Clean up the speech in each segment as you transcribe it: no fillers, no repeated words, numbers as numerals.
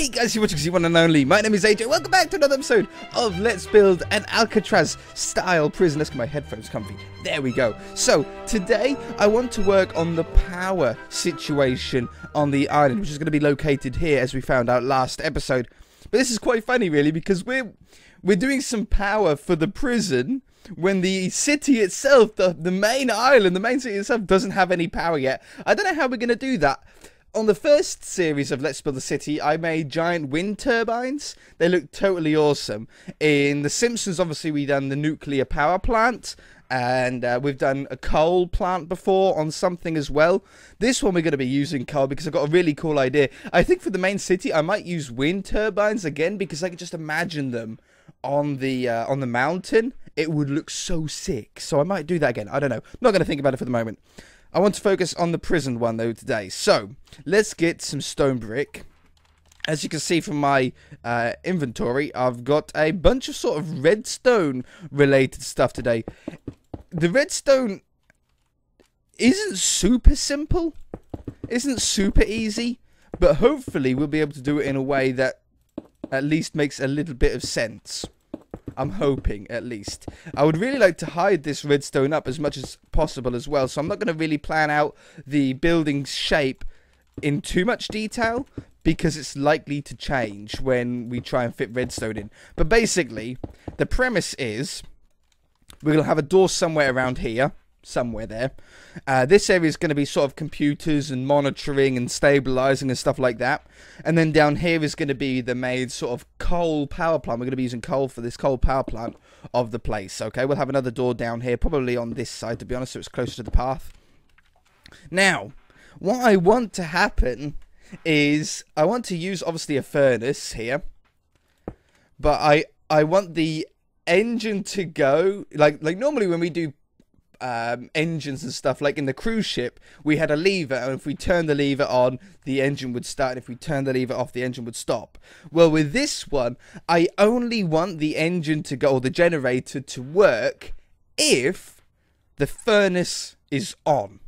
Hey guys, you're watching Z One N Only. My name is AJ. Welcome back to another episode of Let's Build an Alcatraz Style Prison. Let's get my headphones comfy. There we go. So today I want to work on the power situation on the island, which is going to be located here, as we found out last episode. But this is quite funny, really, because we're doing some power for the prison when the city itself, the main island, the main city itself, doesn't have any power yet. I don't know how we're going to do that. On the first series of Let's Build a City, I made giant wind turbines. They looked totally awesome. In The Simpsons, obviously, we've done the nuclear power plant. And we've done a coal plant before on something as well. This one we're going to be using coal because I've got a really cool idea. I think for the main city, I might use wind turbines again because I could just imagine them on the mountain. It would look so sick. So I might do that again. I don't know. Not going to think about it for the moment. I want to focus on the prison one, though, today. So, let's get some stone brick. As you can see from my inventory, I've got a bunch of sort of redstone-related stuff today. The redstone isn't super simple, isn't super easy, but hopefully we'll be able to do it in a way that at least makes a little bit of sense. I'm hoping, at least. I would really like to hide this redstone up as much as possible as well, so I'm not going to really plan out the building's shape in too much detail because it's likely to change when we try and fit redstone in. But basically, the premise is we're going to have a door somewhere around here, somewhere there. This area is going to be sort of computers and monitoring and stabilizing and stuff like that. And then down here is going to be the main sort of coal power plant. We're going to be using coal for this coal power plant of the place. Okay, we'll have another door down here, probably on this side, to be honest, so it's closer to the path. Now, what I want to happen is I want to use obviously a furnace here, but I want the engine to go like normally when we do engines and stuff, like in the cruise ship, we had a lever, and if we turned the lever on, the engine would start, and if we turned the lever off, the engine would stop. Well, with this one, I only want the engine to go, or the generator to work, if the furnace is on.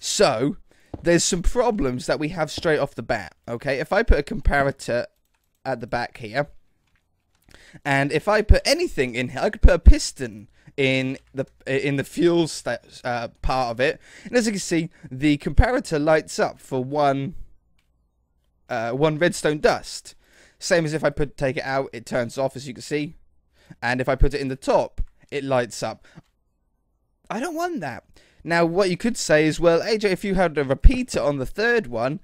So there's some problems that we have straight off the bat. Okay, if I put a comparator at the back here, and if I put anything in here, I could put a piston in the fuel part of it, and as you can see, the comparator lights up for one redstone dust. Same as if I take it out, it turns off, as you can see, and if I put it in the top, it lights up. I don't want that. Now, what you could say is, well, AJ, if you had a repeater on the third one,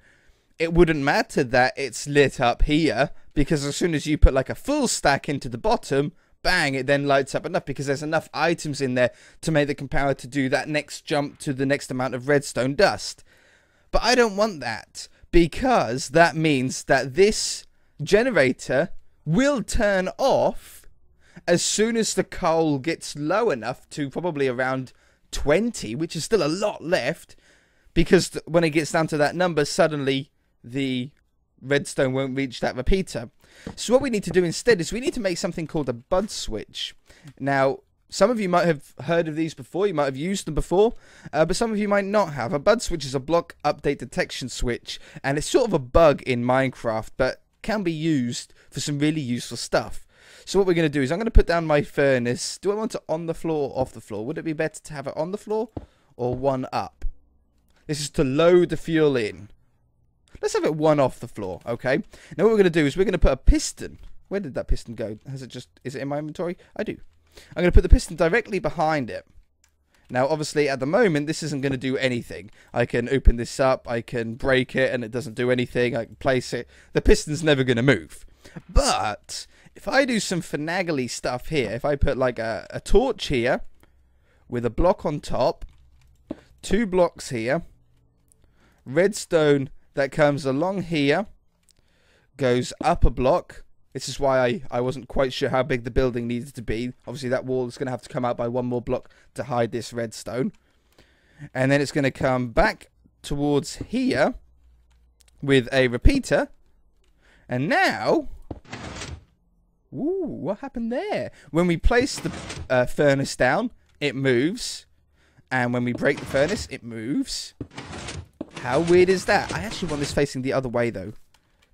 it wouldn't matter that it's lit up here, because as soon as you put like a full stack into the bottom, bang, it then lights up enough because there's enough items in there to make the comparator do that next jump to the next amount of redstone dust. But I don't want that, because that means that this generator will turn off as soon as the coal gets low enough to probably around 20, which is still a lot left, because when it gets down to that number, suddenly the redstone won't reach that repeater. So what we need to do instead is we need to make something called a bud switch. Now, some of you might have heard of these before, you might have used them before, but some of you might not have. A bud switch is a block update detection switch, and it's sort of a bug in Minecraft, but can be used for some really useful stuff. So what we're going to do is I'm going to put down my furnace. Do I want it on the floor or off the floor? Would it be better to have it on the floor or one up? This is to load the fuel in. Let's have it one off the floor, okay? Now what we're going to do is we're going to put a piston. Where did that piston go? Is it in my inventory? I do. I'm going to put the piston directly behind it. Now obviously at the moment this isn't going to do anything. I can open this up, I can break it and it doesn't do anything. I can place it. The piston's never going to move. But if I do some finagly stuff here, if I put like a torch here with a block on top, two blocks here, redstone that comes along here, goes up a block. This is why I wasn't quite sure how big the building needed to be. Obviously that wall is going to have to come out by one more block to hide this redstone. And then it's going to come back towards here with a repeater. And now, ooh, what happened there? When we place the furnace down, it moves. And when we break the furnace, it moves. How weird is that? I actually want this facing the other way, though,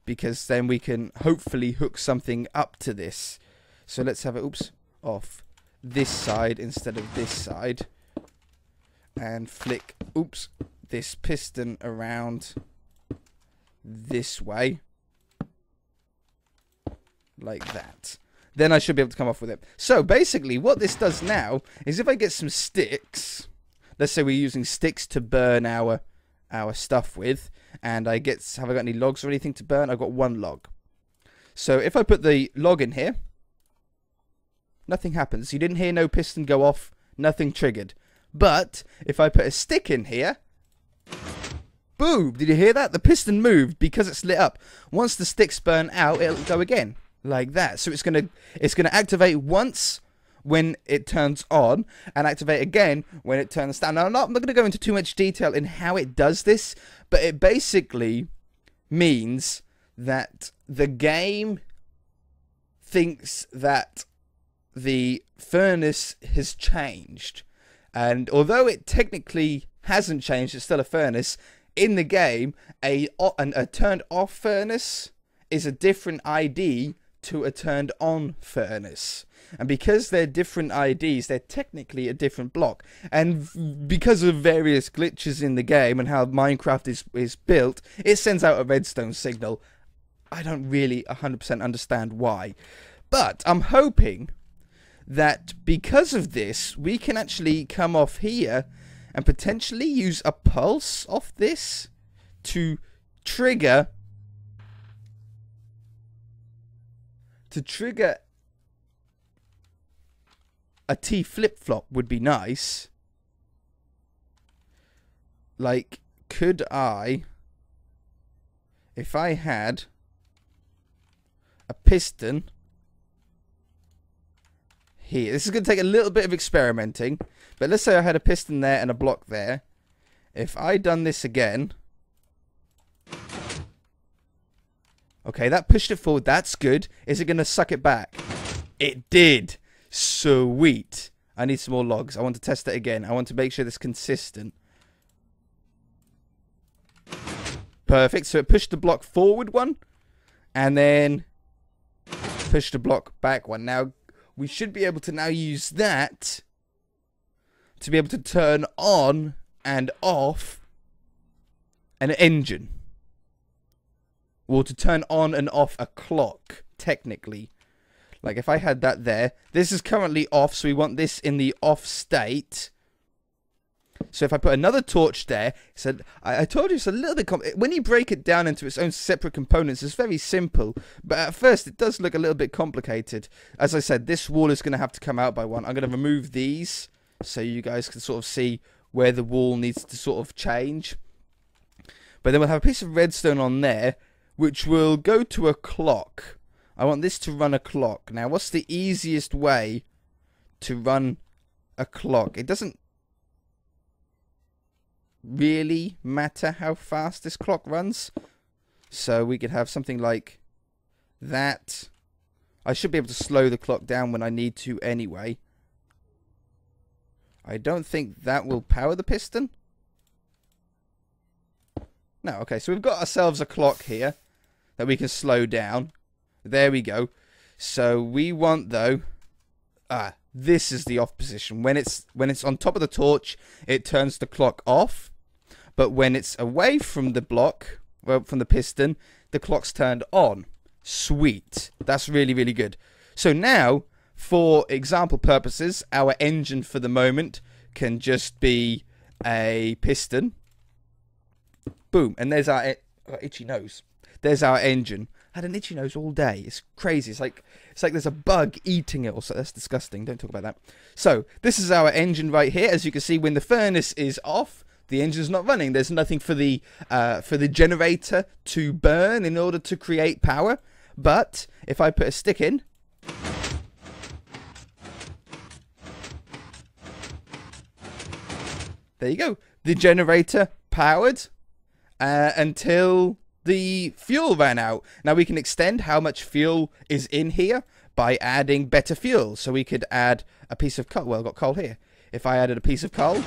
because then we can hopefully hook something up to this. So let's have it, oops, off this side instead of this side. And flick, oops, this piston around this way. Like that. Then I should be able to come off with it. So basically what this does now is if I get some sticks, let's say we're using sticks to burn our stuff with, and I get, have I got any logs or anything to burn? I've got one log. So if I put the log in here, nothing happens. You didn't hear no piston go off, nothing triggered. But if I put a stick in here, boom, did you hear that? The piston moved because it's lit up. Once the sticks burn out, it'll go again. Like that. So it's gonna activate once when it turns on and activate again when it turns down. Now I'm not gonna go into too much detail in how it does this, but it basically means that the game thinks that the furnace has changed. And although it technically hasn't changed, it's still a furnace. In the game, a turned off furnace is a different ID to a turned on furnace, and because they're different IDs, they're technically a different block. And because of various glitches in the game and how Minecraft is built, it sends out a redstone signal. I don't really 100% understand why, but I'm hoping that because of this we can actually come off here and potentially use a pulse off this to trigger a T flip-flop would be nice. Like, could I, if I had a piston here, this is going to take a little bit of experimenting, but let's say I had a piston there and a block there. If I done this again, okay, that pushed it forward. That's good. Is it going to suck it back? It did. Sweet. I need some more logs. I want to test it again. I want to make sure that's consistent. Perfect. So it pushed the block forward one, and then pushed the block back one. Now, we should be able to now use that to be able to turn on and off an engine. Well, to turn on and off a clock, technically. Like, if I had that there. This is currently off, so we want this in the off state. So if I put another torch there, so I told you it's a little bit complicated. When you break it down into its own separate components, it's very simple. But at first, it does look a little bit complicated. As I said, this wall is going to have to come out by one. I'm going to remove these so you guys can sort of see where the wall needs to sort of change. But then we'll have a piece of redstone on there, which will go to a clock. I want this to run a clock. Now, what's the easiest way to run a clock? It doesn't really matter how fast this clock runs. So we could have something like that. I should be able to slow the clock down when I need to anyway. I don't think that will power the piston. No, okay, so we've got ourselves a clock here that we can slow down. There we go. So we want, though, this is the off position. When it's on top of the torch, it turns the clock off, but when it's away from the block, well, from the piston, the clock's turned on. Sweet. That's really, really good. So now, for example purposes, our engine for the moment can just be a piston. Boom. And there's our itchy nose. There's our engine. Had an itchy nose all day. It's crazy. It's like there's a bug eating it or so. That's disgusting. Don't talk about that. So this is our engine right here. As you can see, when the furnace is off, the engine's not running. There's nothing for the generator to burn in order to create power. But if I put a stick in, there you go. The generator powered until the fuel ran out. Now we can extend how much fuel is in here by adding better fuel. So we could add a piece of coal. Well, I've got coal here. If I added a piece of coal,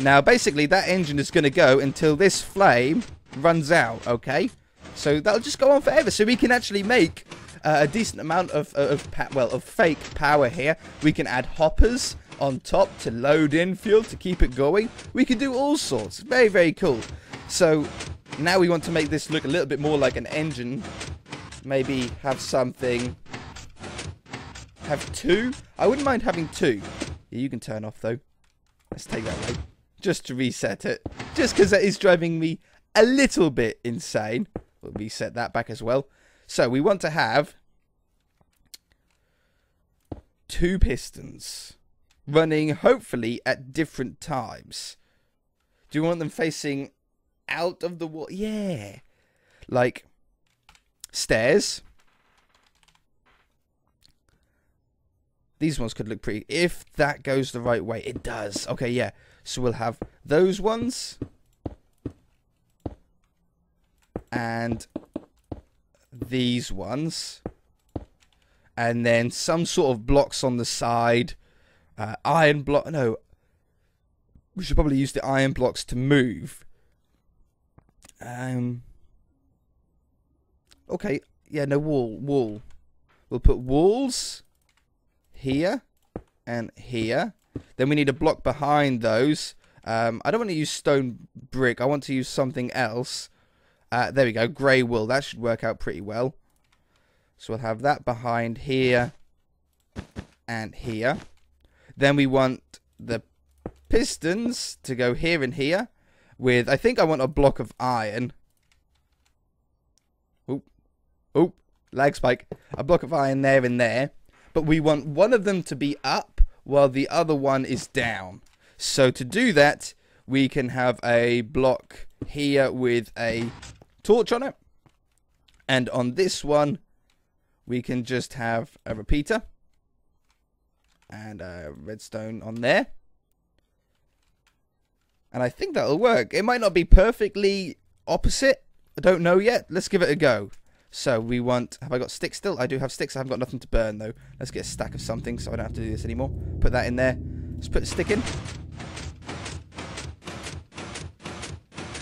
now basically that engine is going to go until this flame runs out. Okay, So that'll just go on forever. So we can actually make a decent amount of fake power here. We can add hoppers on top to load in fuel to keep it going. We can do all sorts. Very, very cool. So now we want to make this look a little bit more like an engine. Maybe have something. Have two. I wouldn't mind having two. Yeah, you can turn off though. Let's take that away. Just to reset it. Just because that is driving me a little bit insane. We'll reset that back as well. So we want to have two pistons running, hopefully, at different times. Do you want them facing out of the wall? Yeah. Like stairs. These ones could look pretty if that goes the right way. It does. Okay, yeah. So we'll have those ones. And these ones. And then some sort of blocks on the side. Iron block. No. We should probably use the iron blocks to move. Okay. Yeah, no, wall. We'll put walls here and here. Then we need a block behind those. I don't want to use stone brick. I want to use something else. There we go. Grey wool. That should work out pretty well. So we'll have that behind here and here. Then we want the pistons to go here and here with, I think I want a block of iron. Oh, lag spike. A block of iron there and there. But we want one of them to be up while the other one is down. So to do that, we can have a block here with a torch on it. And on this one, we can just have a repeater. And a redstone on there. And I think that'll work. It might not be perfectly opposite. I don't know yet. Let's give it a go. So we want... Have I got sticks still? I do have sticks. I haven't got nothing to burn, though. Let's get a stack of something so I don't have to do this anymore. Put that in there. Let's put a stick in.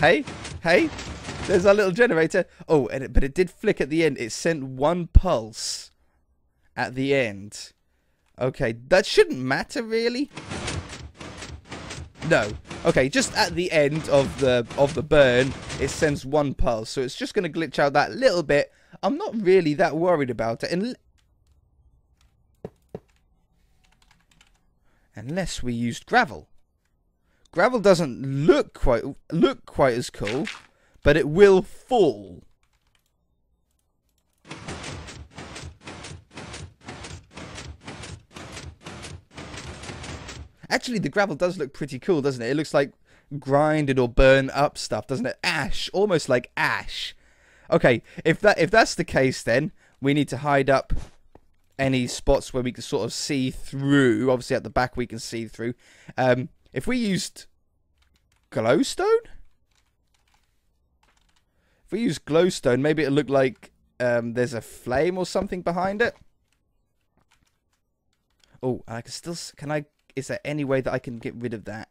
Hey. There's our little generator. Oh, and but it did flick at the end. It sent one pulse at the end. Okay, that shouldn't matter, really. No. Okay, just at the end of the burn, it sends one pulse. So it's just going to glitch out that little bit. I'm not really that worried about it. Unless we used gravel. Gravel doesn't look quite as cool, but it will fall. Actually, the gravel does look pretty cool, doesn't it? It looks like grinded or burn up stuff, doesn't it? Ash, almost like ash. Okay, if that's the case, then we need to hide up any spots where we can sort of see through. Obviously, at the back we can see through. If we used glowstone, maybe it'll look like there's a flame or something behind it. Oh, I can still. Can I? Is there any way that I can get rid of that?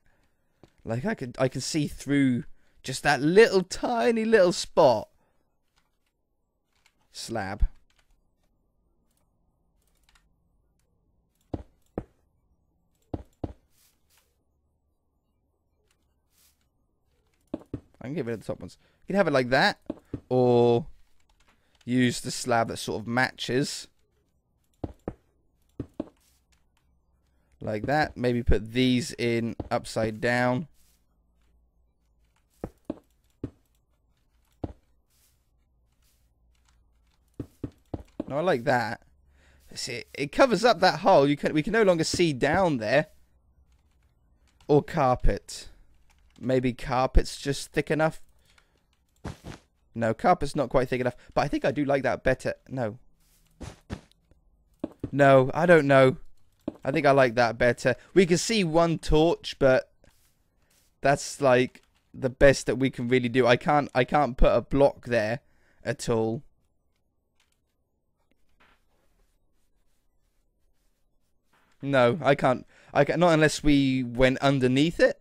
Like I can see through just that little tiny little spot. Slab. I can get rid of the top ones. You can have it like that, or use the slab that sort of matches. Like that. Maybe put these in upside down. No, I like that. See, it covers up that hole. We can no longer see down there. Or carpet. Maybe carpet's just thick enough. No, carpet's not quite thick enough. But I think I do like that better. No. No, I don't know. I think I like that better. We can see one torch, but that's like the best that we can really do. I can't put a block there at all. No, I can't. Not unless we went underneath it.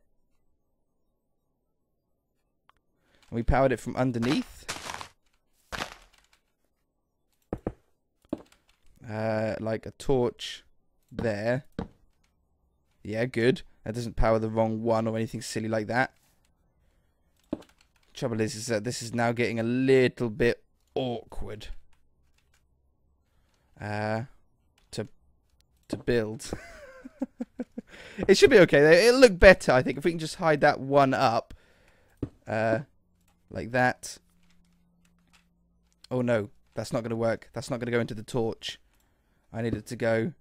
We powered it from underneath. like a torch there. Yeah, good. That doesn't power the wrong one or anything silly like that. Trouble is that this is now getting a little bit awkward to build. It should be okay though. It'll look better, I think, if we can just hide that one up like that. Oh no, that's not going to work. That's not going to go into the torch. I need it to go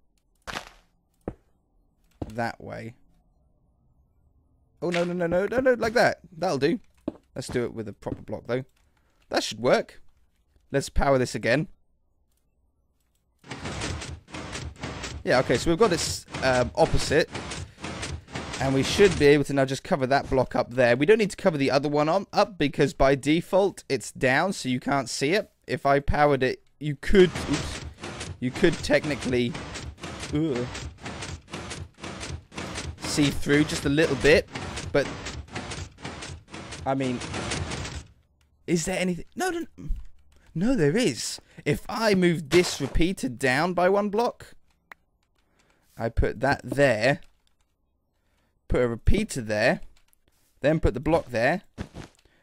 that way. Oh no, no, no, no, no, no, like that. That'll do. Let's do it with a proper block though. That should work. Let's power this again. Yeah, okay, so we've got this opposite. And we should be able to now just cover that block up there. We don't need to cover the other one up because by default it's down, so you can't see it. If I powered it, you could... Oops, you could technically see through just a little bit. But, I mean... Is there anything... No, no, no, there is. If I move this repeater down by one block, I put that there, put a repeater there, then put the block there.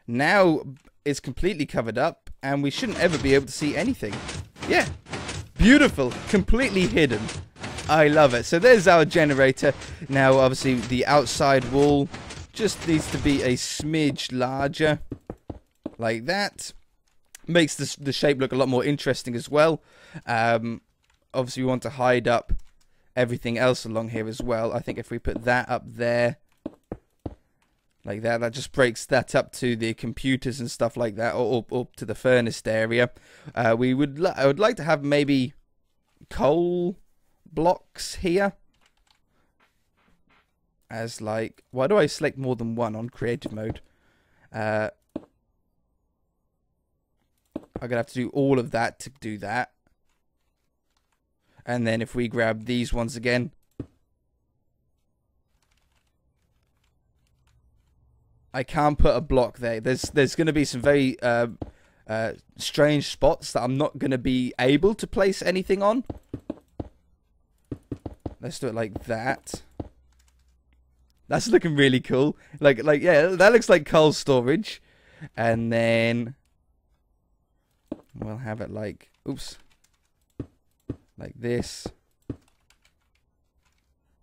Now it's completely covered up, and we shouldn't ever be able to see anything. Yeah, beautiful, completely hidden. I love it. So there's our generator. Now, obviously, the outside wall just needs to be a smidge larger. Like that makes the shape look a lot more interesting as well. Obviously we want to hide up everything else along here as well. I think if we put that up there like that, that just breaks that up to the computers and stuff like that, or up to the furnace area. I would like to have maybe coal blocks here as like, why do I select more than one on creative mode? I'm going to have to do all of that to do that. And then if we grab these ones again. I can't put a block there. There's going to be some very strange spots that I'm not going to be able to place anything on. Let's do it like that. That's looking really cool. Like yeah, that looks like coal storage. And then... we'll have it like, oops, like this.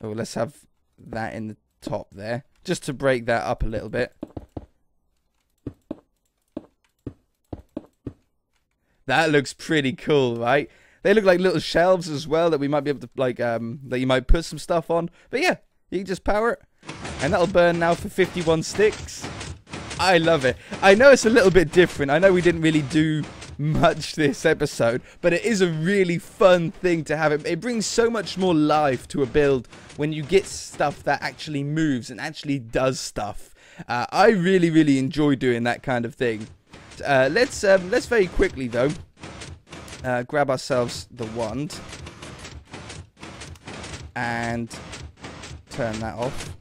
Oh, let's have that in the top there, just to break that up a little bit. That looks pretty cool, right? They look like little shelves as well that we might be able to, like, that you might put some stuff on. But yeah, you can just power it, and that'll burn now for 51 sticks. I love it. I know it's a little bit different. I know we didn't really do much this episode, but it is a really fun thing to have. It brings so much more life to a build when you get stuff that actually moves and actually does stuff. I really enjoy doing that kind of thing. Let's very quickly though grab ourselves the wand and turn that off.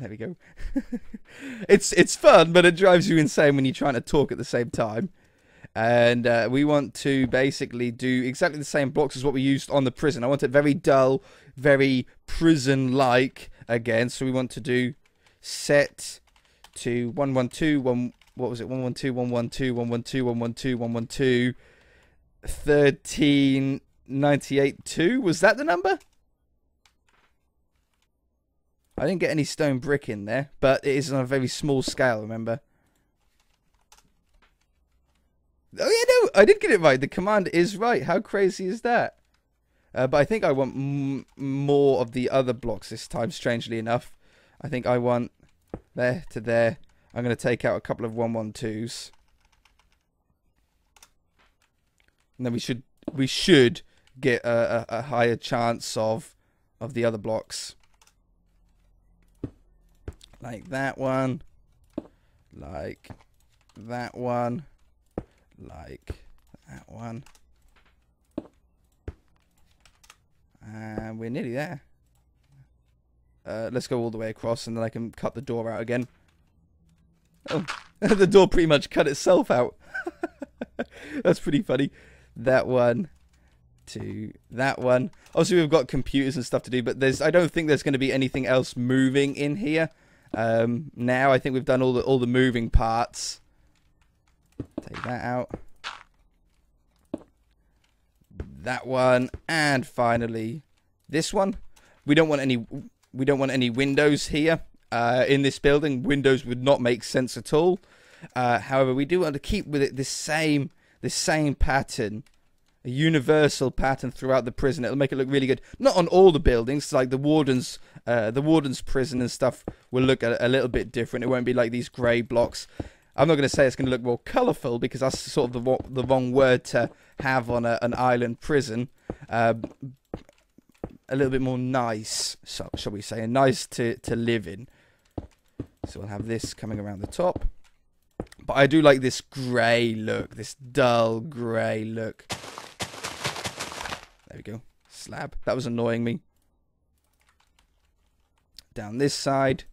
There we go. It's fun, but it drives you insane when you're trying to talk at the same time. And we want to basically do exactly the same blocks as what we used on the prison. I want it very dull, very prison-like again. So we want to do set to 112 one. What was it? 112 112 112 112 112 1398 2. Was that the number? I didn't get any stone brick in there, but it is on a very small scale, remember? Oh yeah, no, I did get it right. The command is right. How crazy is that? But I think I want more of the other blocks this time, strangely enough. I think I want there to there. I'm going to take out a couple of 112s. And then we should get a higher chance of the other blocks. Like that one, like that one, like that one. And we're nearly there. Let's go all the way across and then I can cut the door out again. Oh, the door pretty much cut itself out. That's pretty funny. that one, to that one. Obviously, we've got computers and stuff to do, but I don't think there's going to be anything else moving in here. Now I think we've done all the moving parts. Take that out. That one, and finally this one. We don't want any windows here in this building. Windows would not make sense at all. However, we do want to keep with it this same pattern, a universal pattern throughout the prison. It'll make it look really good. Not on all the buildings, like the warden's prison and stuff will look a little bit different. It won't be like these grey blocks. I'm not going to say it's going to look more colourful because that's sort of the wrong word to have on an island prison. A little bit more nice, so, shall we say, and nice to live in. So we'll have this coming around the top. But I do like this grey look, this dull grey look. There we go. Slab. That was annoying me. Down this side.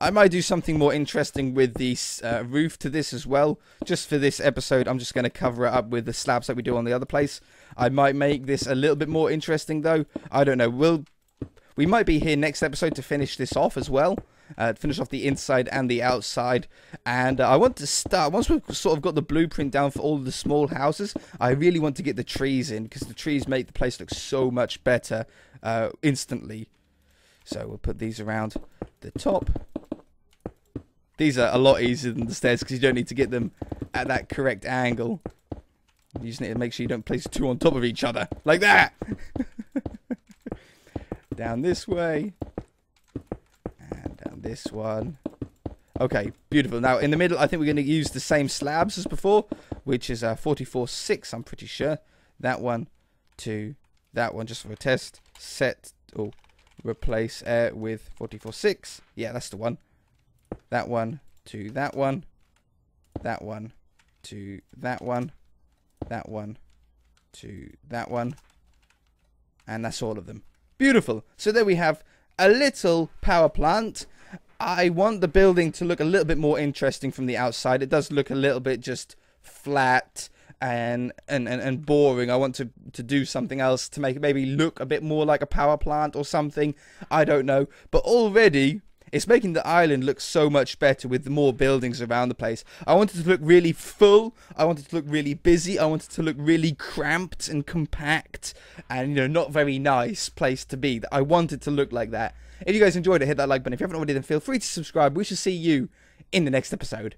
I might do something more interesting with the roof to this as well. Just for this episode, I'm just going to cover it up with the slabs that we do on the other place. I might make this a little bit more interesting, though. I don't know. We might be here next episode to finish this off as well. Finish off the inside and the outside. And I want to start, once we've sort of got the blueprint down for all of the small houses, I really want to get the trees in, because the trees make the place look so much better instantly. So we'll put these around the top. These are a lot easier than the stairs because you don't need to get them at that correct angle. You just need to make sure you don't place two on top of each other. Like that! Down this way. And down this one. Okay, beautiful. Now, in the middle, I think we're going to use the same slabs as before, which is 44-6, I'm pretty sure. That one to that one, just for a test. Set or replace with 44-6. Yeah, that's the one. That one to that one, that one to that one, that one to that one, and that's all of them. Beautiful. So there we have a little power plant. I want the building to look a little bit more interesting from the outside. It does look a little bit just flat and boring. I want to do something else to make it maybe look a bit more like a power plant or something. I don't know, but already it's making the island look so much better with more buildings around the place. I wanted to look really full. I wanted to look really busy. I wanted to look really cramped and compact and, you know, not very nice place to be. I wanted to look like that. If you guys enjoyed it, hit that like button. If you haven't already, then feel free to subscribe. We shall see you in the next episode.